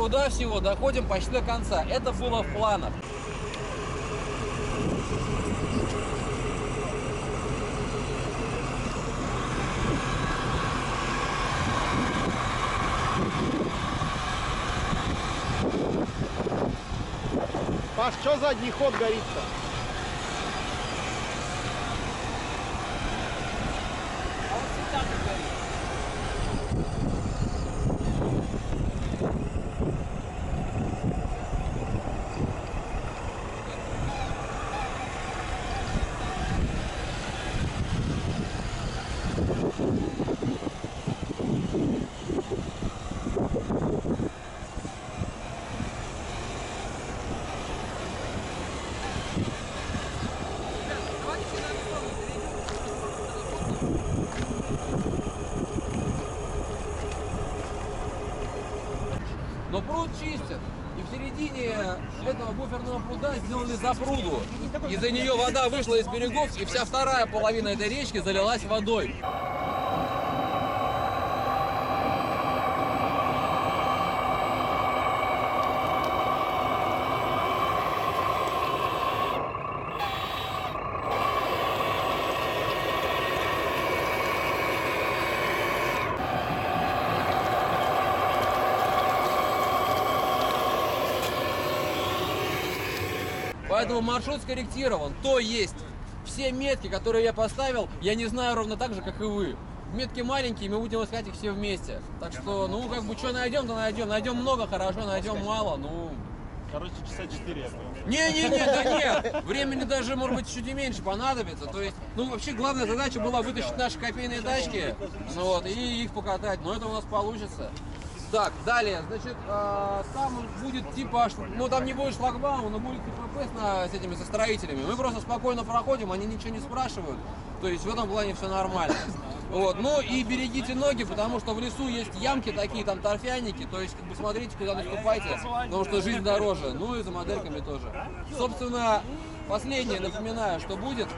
пруда всего доходим почти до конца. Это было в планах. Паш, что задний ход горит-то? А вот всегда так горит. Но пруд чистят, и в середине этого буферного пруда сделали запруду. Из-за нее вода вышла из берегов, и вся вторая половина этой речки залилась водой. Поэтому маршрут скорректирован, то есть все метки, которые я поставил, я не знаю ровно так же, как и вы. Метки маленькие, мы будем искать их все вместе. Так что, ну, как бы, что найдем, то найдем. Найдем много, хорошо, найдем мало, ну... Короче, часа 4 я понимаю. Не-не-не, да нет! Времени даже, может быть, чуть и меньше понадобится. То есть, ну, вообще, главная задача была вытащить наши копейные тачки, вот, и их покатать. Но это у нас получится. Так, далее, значит, там будет типа, ну там не будет шлагбаума, но будет типа ППС с строителями. Мы просто спокойно проходим, они ничего не спрашивают, то есть в этом плане все нормально. Вот, ну и берегите ноги, потому что в лесу есть ямки такие, там торфяники, то есть как бы смотрите, куда наступайте, потому что жизнь дороже, ну и за модельками тоже. Собственно, последнее напоминаю, что будет.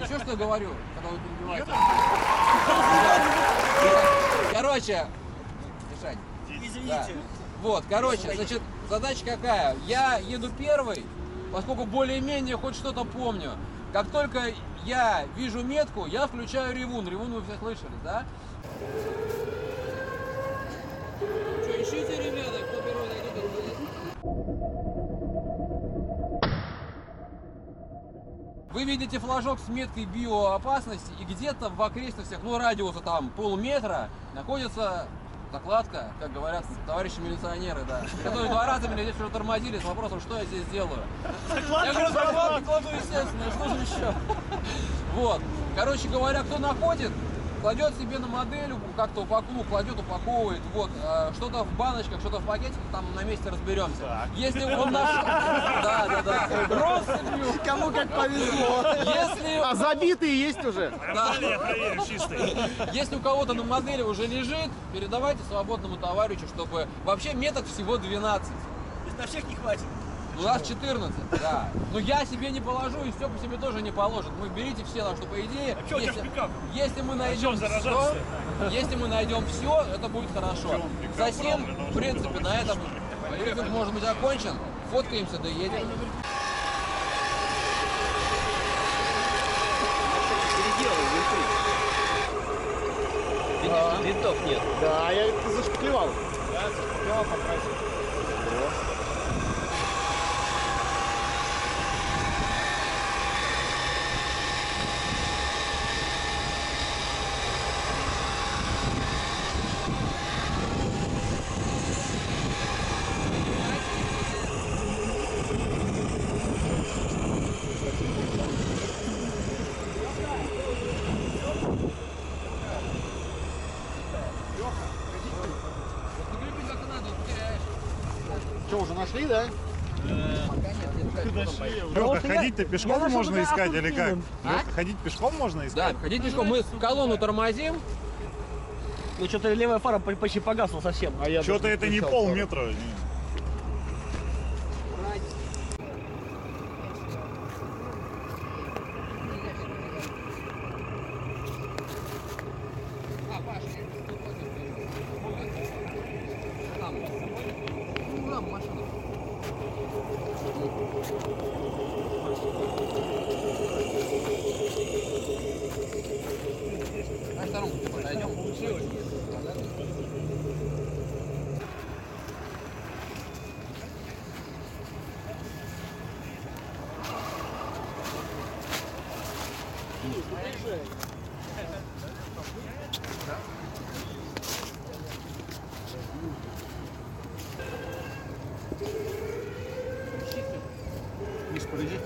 Еще что я говорю, когда вы перебиваете? Короче. Извините. Да. Вот, короче, значит, задача какая? Я еду первый, поскольку более-менее хоть что-то помню. Как только я вижу метку, я включаю ревун. Ревун вы все слышали, да? Что, ищите, ребята, кто первый найдет, тот будет. Вы видите флажок с меткой биоопасности, и где-то в окрестностях, ну, радиуса там полметра, находится... Накладка, как говорят товарищи милиционеры, да. Которые два раза меня здесь уже тормозили с вопросом, что я здесь делаю. Я говорю, кладу, естественно, что же еще? Вот. Короче говоря, кто находит, кладет себе на модель, как-то упаковку, кладет, упаковывает. Вот. Что-то в баночках, что-то в пакетиках, там на месте разберемся. Так. Если он нашел... Да. Россыпью. Кому как повезло. Если... А забитые есть уже? Да. Я проверю, чистые. Если у кого-то на модели уже лежит, передавайте свободному товарищу, чтобы... Вообще меток всего 12. На всех не хватит. У нас 14, да. Но я себе не положу, и Степа себе тоже не положит. Мы берите все, так что по идее. А если мы найдем все, это будет хорошо. Затем, в принципе, на этом рефик может быть окончен. Фоткаемся, доедем. Видишь, винтов нет. Да, я зашпаклевал. Да, зашпаклевал, покрасил. Нашли, да? Лёха, ходить-то пешком можно искать или как? Лёха, ходить пешком можно искать? Да, ходить пешком. Мы колонну тормозим. Ну что-то левая фара почти погасла совсем. А что-то это не полметра. Не. Миш, подойди.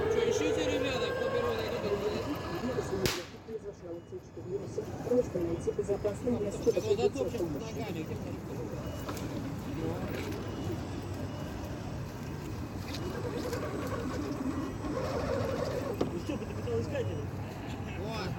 Что, ищите, ребята, кто первый найдет, кто будет. Просто найти безопасное место. Это затопчик в ногами. Ну что, ты пыталась искать или? Вот.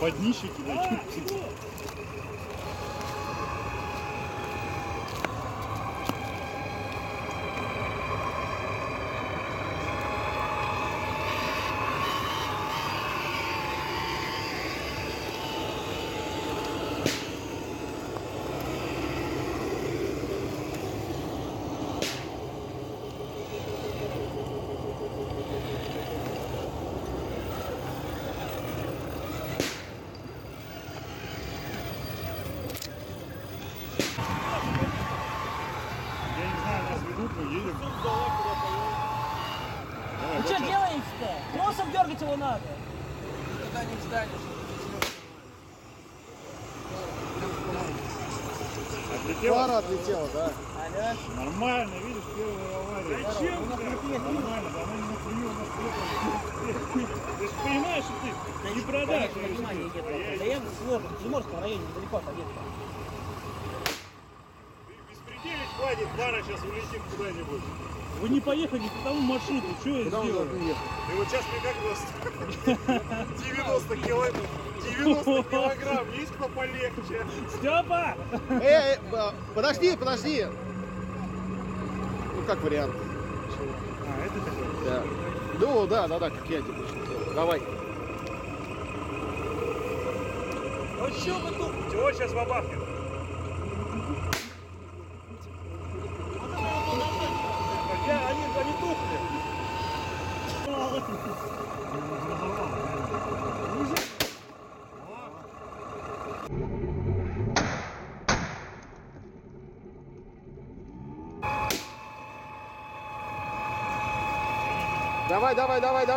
Под днище кидай, чуть-чуть. Ну что делаете-то? Носом дергать его надо. Никуда не встанешь. Отлетела? Пара отлетела, да. Алло. Нормально, видишь, первая авария. Зачем? Нормально, давай на прием наступаем. Ты же понимаешь, что ты не продашь. Да я в Приморском районе недалеко поеду. Прилетели, хватит, пара сейчас улетит куда-нибудь. Вы не поехали по тому маршруту, что я сделал? И вот сейчас мне как вас 90 килограмм, есть кто полегче? Степа! Подожди! Ну как вариант? А, это такой? Да. Ну да, как я тебе делаю. Давай. Ну что вы тут? Чего сейчас бабахнет? Они тухли.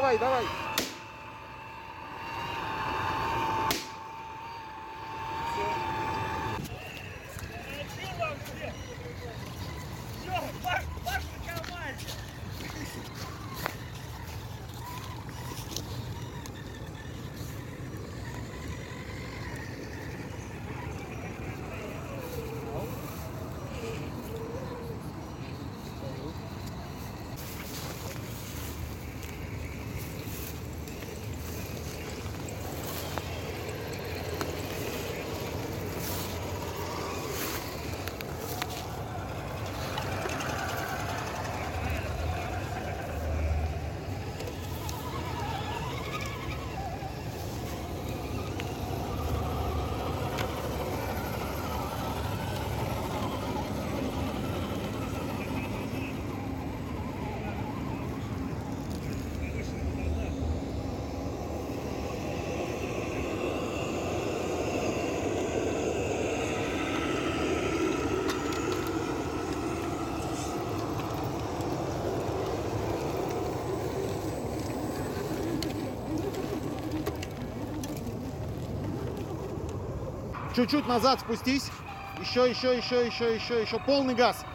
Давай. Чуть-чуть назад спустись. Еще. Полный газ.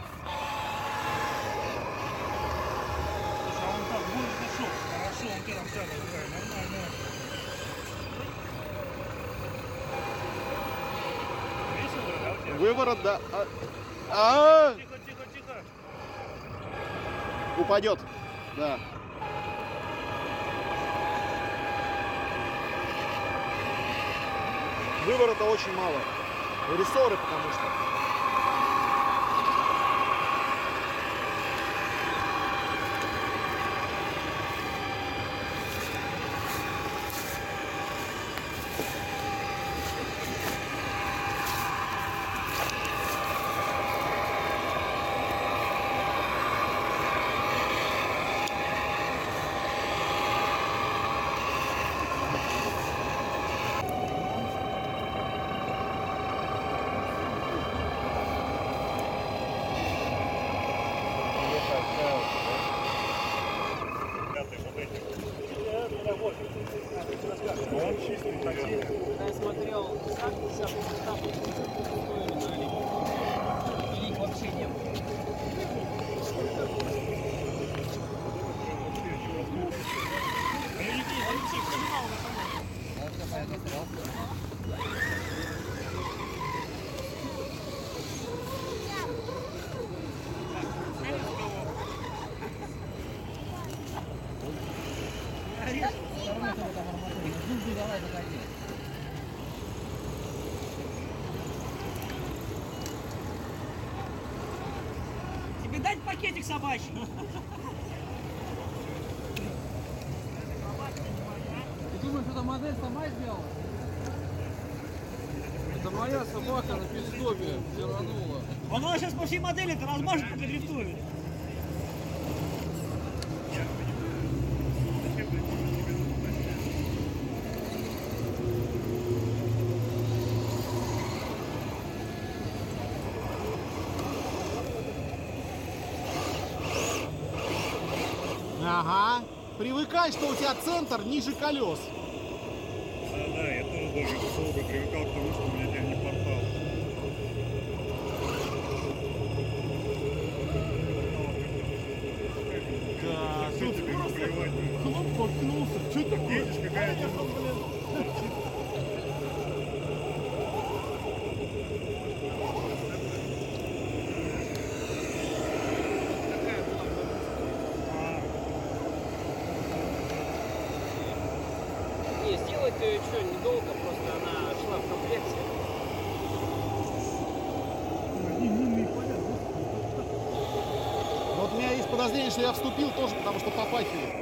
Выворот, да. Тихо. Упадет. Да. Выворота очень мало. Рессоры, потому что. Тебе дать пакетик собачий? Ты думаешь, эта модель сама сделала? Это моя собака на пидстопе тиранула. Она сейчас по всей модели-то размажет, подрифтует. Ага, привыкай, что у тебя центр ниже колес. Да, я тоже даже долго привыкал к тому, что у меня не портал. Да, что ты просто хлоп воткнулся. Что такое? Едешь, какая-то ее еще недолго, просто она шла в комплекте. Вот у меня есть подозрение, что я вступил тоже, потому что попахивает.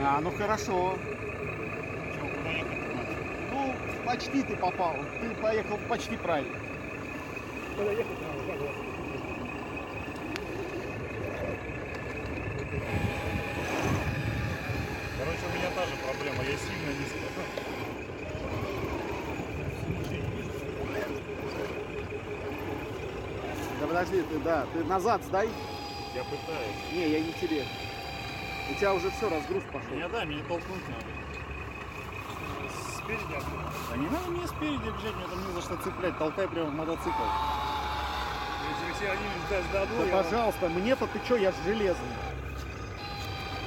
А, ну хорошо. Ну, почти ты попал. Ты поехал почти правильно. Короче, у меня та же проблема, я сильно низко. Да подожди, ты назад сдай. Я пытаюсь. Не, я не тебе. У тебя уже все, разгруз пошел. Меня, да, меня толкнуть надо. Спереди откуда? Да не надо мне спереди бежать, мне там не за что цеплять. Толкай прямо в мотоцикл. Если все они ждать до одной... Да пожалуйста, мне-то ты что, я же железный.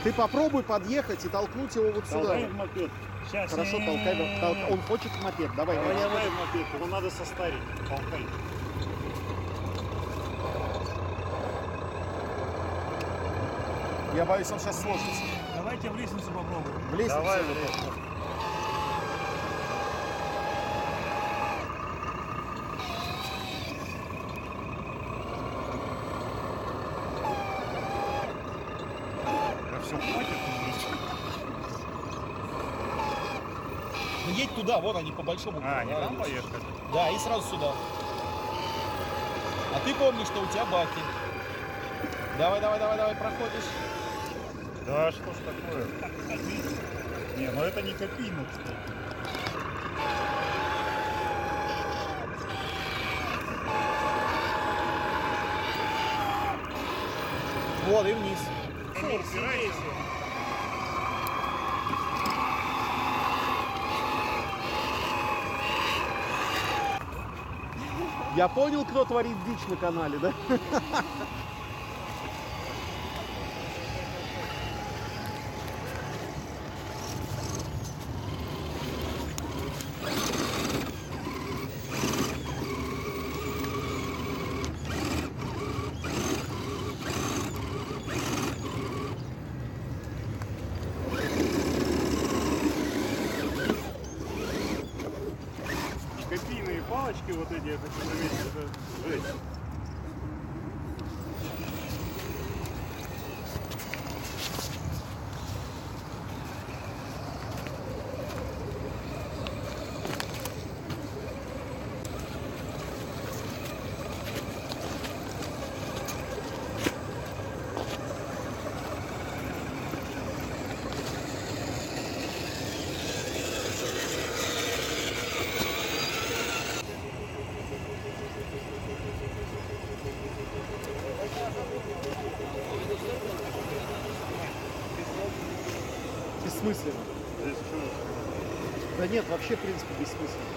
Ты попробуй подъехать и толкнуть его вот сюда. Толкай в мопед. Сейчас. Хорошо, толкай. Он хочет в мопед. Давай. Давай в мопед. Его надо состарить. Толкай. Я боюсь, он сейчас сложится. Давайте в лестницу попробуем. В лестницу. Давай в лестницу. Да все, хватит. Ну, едь туда, вон они по большому кругу. А, не там поехали. Да, и сразу сюда. А ты помни, что у тебя баки. Давай, давай, давай, давай, проходишь. Да что ж такое? Не, ну это не копейно, кстати. Вот и вниз. Я понял, кто творит дичь на канале, да? Палочки вот эти, я хочу заметить, это жесть. Бессмысленно. Да нет, вообще в принципе бессмысленно.